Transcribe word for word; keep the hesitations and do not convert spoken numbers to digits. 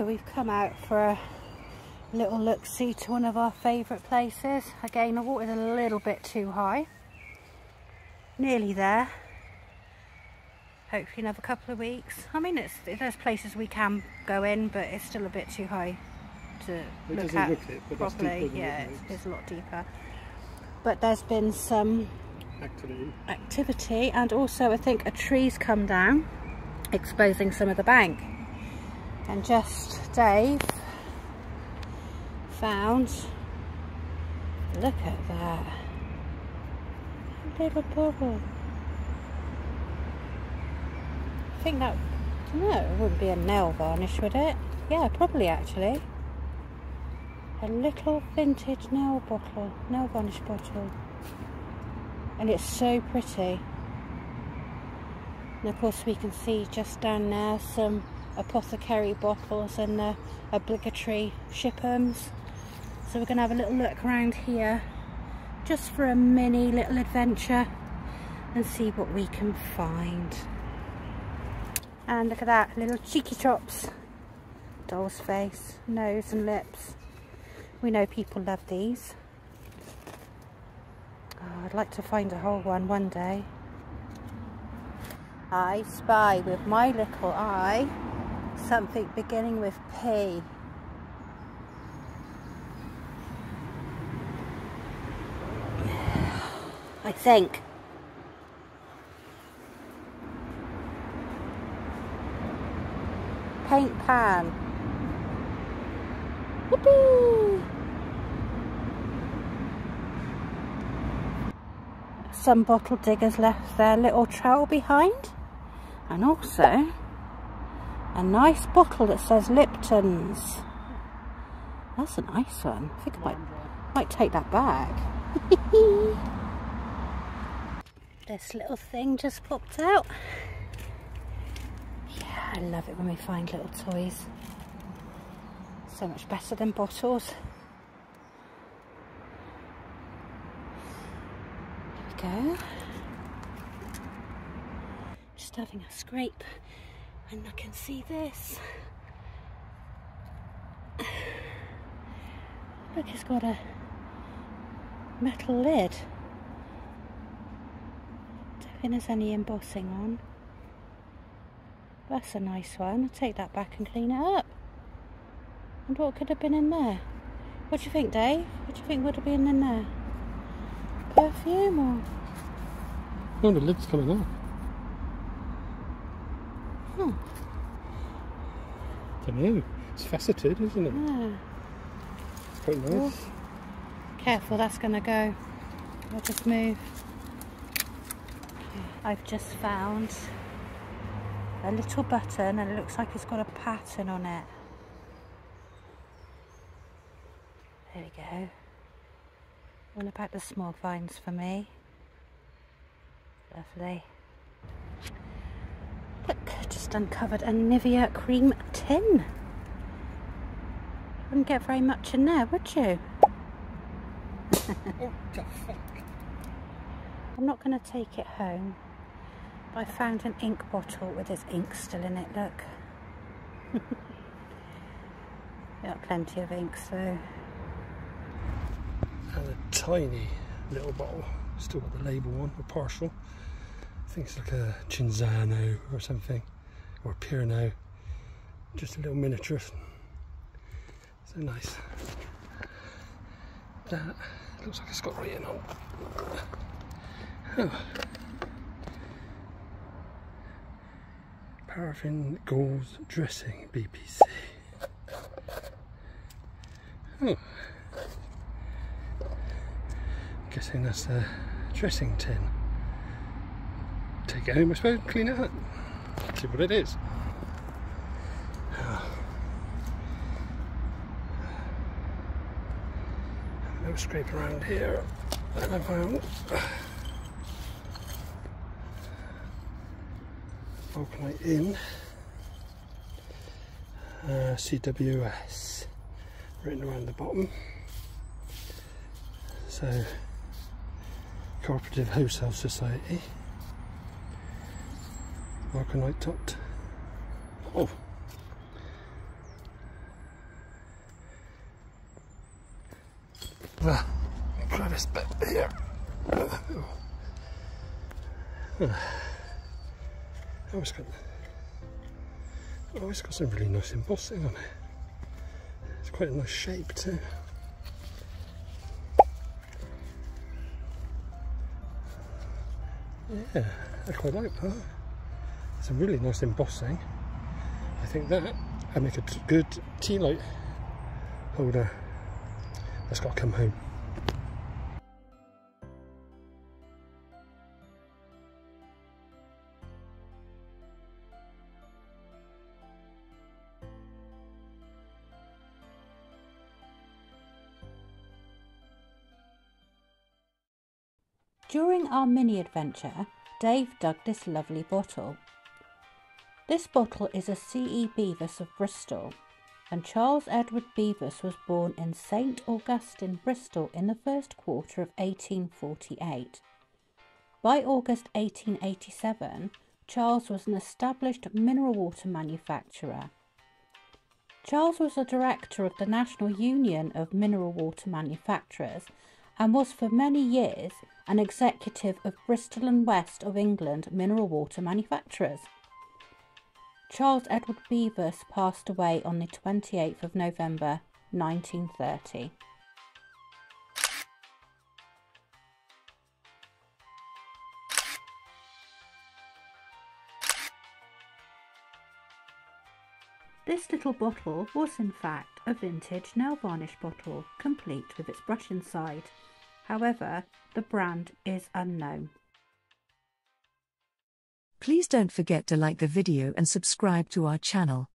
So we've come out for a little look-see to one of our favourite places. Again, the water's a little bit too high. Nearly there. Hopefully another couple of weeks. I mean, it's, there's places we can go in, but it's still a bit too high to look at properly. Yeah, it's, it's a lot deeper. But there's been some activity. activity, and also I think a tree's come down, exposing some of the bank. And just Dave found, look at that, a little bubble. I think that, no, it wouldn't be a nail varnish, would it? Yeah, probably actually. A little vintage nail bottle, nail varnish bottle. And it's so pretty. And of course we can see just down there some apothecary bottles and the obligatory Shiphams. So we're going to have a little look around here just for a mini little adventure and see what we can find. And look at that, little cheeky chops, doll's face, nose and lips. We know people love these. Oh, I'd like to find a whole one one day. I spy with my little eye something beginning with P. I think. Paint pan. Whoopee! Some bottle diggers left their little trowel behind. And also a nice bottle that says Lipton's. That's a nice one. I think I might, might take that back. This little thing just popped out. Yeah, I love it when we find little toys. So much better than bottles. There we go. Just having a scrape, and I can see this. Look, it's got a metal lid. Don't think there's any embossing on. That's a nice one. I'll take that back and clean it up. And what could have been in there? What do you think, Dave? What do you think would have been in there? Perfume or? No, the lid's coming off. Hmm. I don't know. It's faceted, isn't it? Yeah. It's quite nice. Oof. Careful, that's going to go. I'll just move. I've just found a little button, and it looks like it's got a pattern on it. There we go. All about the small vines for me. Lovely. Look, just uncovered a Nivea cream tin. Wouldn't get very much in there, would you? What the fuck? I'm not going to take it home. I found an ink bottle with its ink still in it, look. Got plenty of ink, so. And a tiny little bottle, still got the label on, a partial. I think it's like a Cinzano or something, or a Pyrrhon. Just a little miniature. So nice. That looks like it's got written on. Oh. Paraffin Gauze Dressing, B P C. Oh. I'm guessing that's the dressing tin. Take it home, I suppose, clean it up. See what it is. Oh. A little scrape around here. And I found Vulcanite in uh, C W S written around the bottom. So, Co-operative Wholesale Society. Vulcanite topped. Oh, the crevice back here. Oh, it's got, oh, it's got some really nice embossing on it. It's quite a nice shape too. Yeah, I quite like that. It's a really nice embossing. I think that would make a good tea light holder. That's got to come home. During our mini adventure, Dave dug this lovely bottle. This bottle is a C E Beavis of Bristol, and Charles Edward Beavis was born in Saint Augustine, Bristol in the first quarter of eighteen forty-eight. By August eighteen eighty-seven, Charles was an established mineral water manufacturer. Charles was a director of the National Union of Mineral Water Manufacturers and was for many years an executive of Bristol and West of England mineral water manufacturers. Charles Edward Beavis passed away on the twenty-eighth of November nineteen thirty. This little bottle was in fact a vintage nail varnish bottle, complete with its brush inside. However, the brand is unknown. Please don't forget to like the video and subscribe to our channel.